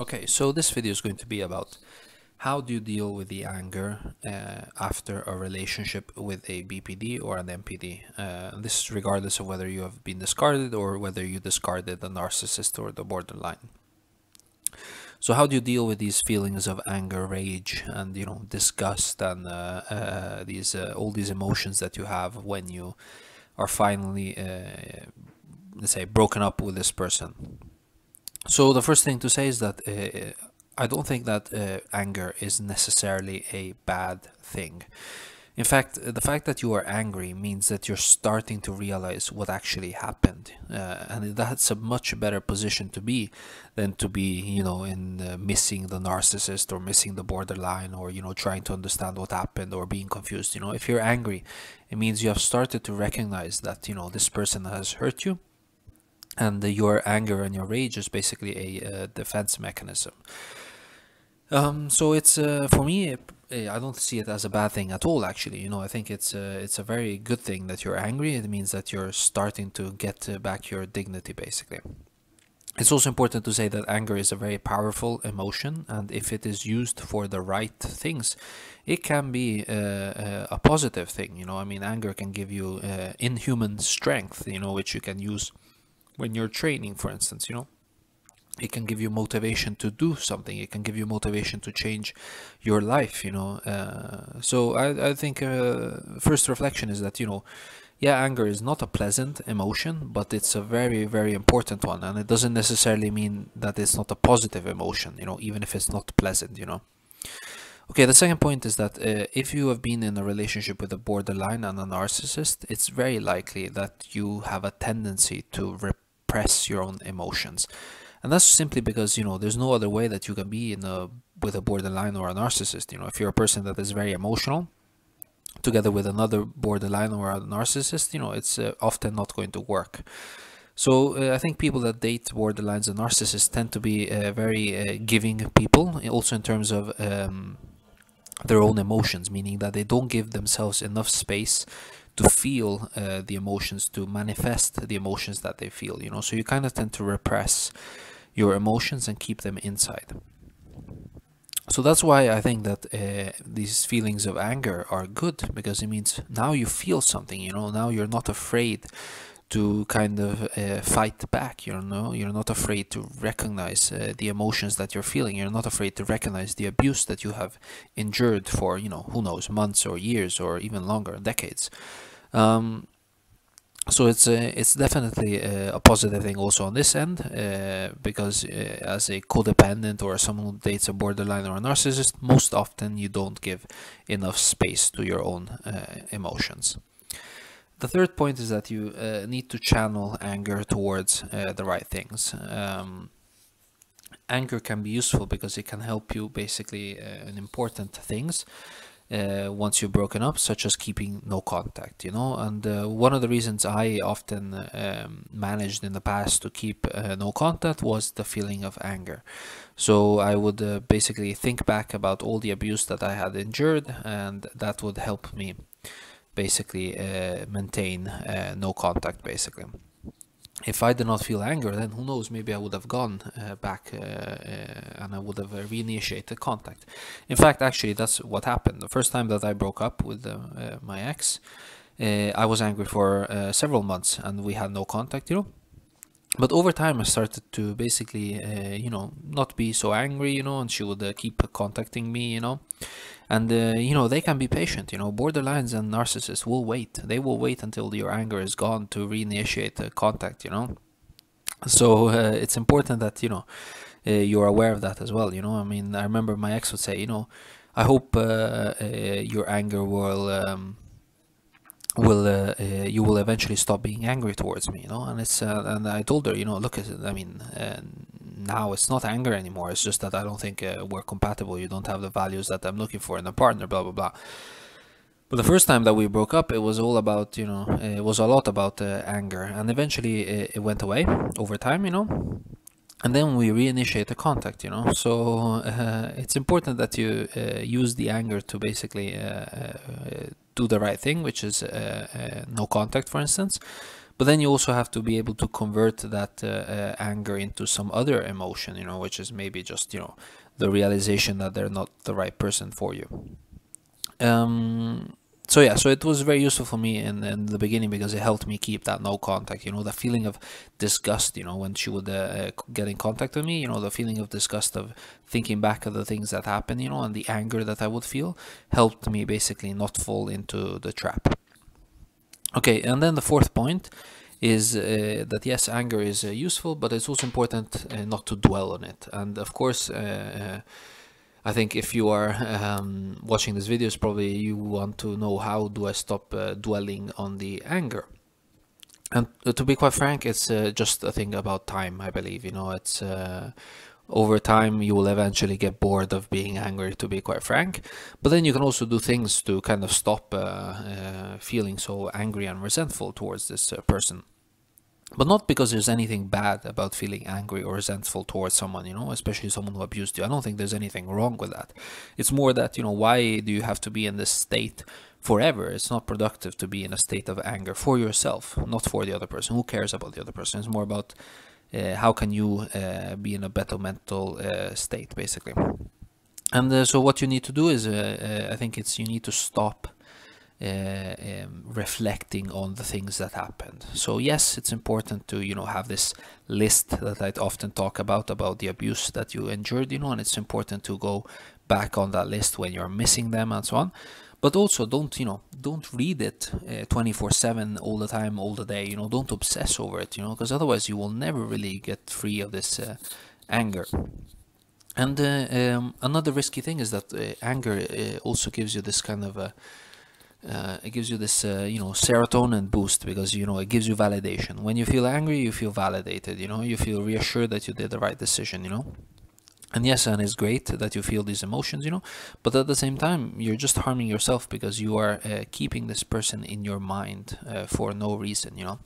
Okay, so this video is going to be about how do you deal with the anger after a relationship with a BPD or an NPD. This is regardless of whether you have been discarded or whether you discarded the narcissist or the borderline. So how do you deal with these feelings of anger, rage, and disgust, and all these emotions that you have when you are finally, let's say, broken up with this person? So the first thing to say is that I don't think that anger is necessarily a bad thing. In fact, the fact that you are angry means that you're starting to realize what actually happened. And that's a much better position to be than to be, in missing the narcissist or missing the borderline or, trying to understand what happened or being confused. If you're angry, it means you have started to recognize that, this person has hurt you. And your anger and your rage is basically a defense mechanism. So it's for me, I don't see it as a bad thing at all. Actually, I think it's a very good thing that you're angry. It means that you're starting to get back your dignity, basically. It's also important to say that anger is a very powerful emotion, and if it is used for the right things, it can be a positive thing. I mean, anger can give you inhuman strength, which you can use when you're training, for instance. It can give you motivation to do something. It can give you motivation to change your life, so I think first reflection is that, yeah, anger is not a pleasant emotion, but it's a very, very important one. And it doesn't necessarily mean that it's not a positive emotion, even if it's not pleasant, Okay, the second point is that if you have been in a relationship with a borderline and a narcissist, it's very likely that you have a tendency to repress your own emotions. And that's simply because, there's no other way that you can be in with a borderline or a narcissist. If you're a person that is very emotional, together with another borderline or a narcissist, it's often not going to work. So I think people that date borderlines and narcissists tend to be very giving people, also in terms of their own emotions, meaning that they don't give themselves enough space to feel the emotions, to manifest the emotions that they feel, so you kind of tend to repress your emotions and keep them inside. So that's why I think that these feelings of anger are good, because it means now you feel something, now you're not afraid to kind of fight back, you're not afraid to recognize the emotions that you're feeling. You're not afraid to recognize the abuse that you have endured for, who knows, months or years or even longer, decades. So it's definitely a positive thing also on this end, because as a codependent or someone who dates a borderline or a narcissist, most often you don't give enough space to your own emotions. The third point is that you need to channel anger towards the right things. Anger can be useful because it can help you basically in important things once you've broken up, such as keeping no contact, And one of the reasons I often managed in the past to keep no contact was the feeling of anger. So I would basically think back about all the abuse that I had endured, and that would help me basically maintain no contact. Basically, if I did not feel anger, then who knows, maybe I would have gone back and I would have reinitiated contact. In fact, actually, that's what happened. The first time that I broke up with my ex, I was angry for several months and we had no contact, But over time I started to basically, not be so angry, and she would keep contacting me, And, they can be patient, borderlines and narcissists will wait. They will wait until your anger is gone to reinitiate the contact, So it's important that, you're aware of that as well, I mean, I remember my ex would say, I hope your anger you will eventually stop being angry towards me, And it's and I told her, look, I mean, now it's not anger anymore. It's just that I don't think we're compatible. You don't have the values that I'm looking for in a partner, blah, blah, blah. But the first time that we broke up, it was all about, it was a lot about anger. And eventually it went away over time, And then we reinitiate the contact, So it's important that you use the anger to basically do the right thing, which is no contact, for instance. But then you also have to be able to convert that anger into some other emotion, you know, which is maybe just, you know, the realization that they're not the right person for you. So yeah, so it was very useful for me in the beginning because it helped me keep that no contact, you know, the feeling of disgust, you know, when she would get in contact with me, you know, the feeling of disgust of thinking back at the things that happened, you know, and the anger that I would feel helped me basically not fall into the trap. Okay, and then the fourth point is that yes, anger is useful, but it's also important not to dwell on it. And of course, I think if you are watching this video, probably you want to know how do I stop dwelling on the anger. And to be quite frank, it's just a thing about time, I believe. You know, it's over time you will eventually get bored of being angry, to be quite frank. But then you can also do things to kind of stop feeling so angry and resentful towards this person. But not because there's anything bad about feeling angry or resentful towards someone, you know, especially someone who abused you. I don't think there's anything wrong with that. It's more that, you know, why do you have to be in this state forever? It's not productive to be in a state of anger for yourself, not for the other person. Who cares about the other person? It's more about how can you be in a better mental state, basically. And so what you need to do is, I think it's you need to stop reflecting on the things that happened. So yes, it's important to, you know, have this list that I often talk about the abuse that you endured, you know, and it's important to go back on that list when you're missing them and so on. But also don't, you know, don't read it 24/7 all the time, all the day, you know, don't obsess over it, you know, because otherwise you will never really get free of this anger. And another risky thing is that anger also gives you this kind of a it gives you this, you know, serotonin boost because, you know, it gives you validation. When you feel angry, you feel validated, you know, you feel reassured that you did the right decision, you know. And yes, and it's great that you feel these emotions, you know, but at the same time, you're just harming yourself because you are keeping this person in your mind for no reason, you know.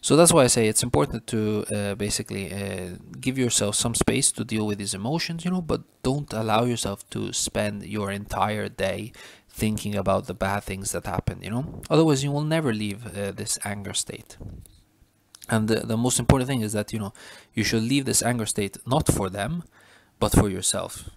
So that's why I say it's important to basically give yourself some space to deal with these emotions, you know, but don't allow yourself to spend your entire day thinking about the bad things that happened, you know, otherwise you will never leave this anger state. And the most important thing is that, you know, you should leave this anger state not for them, but for yourself.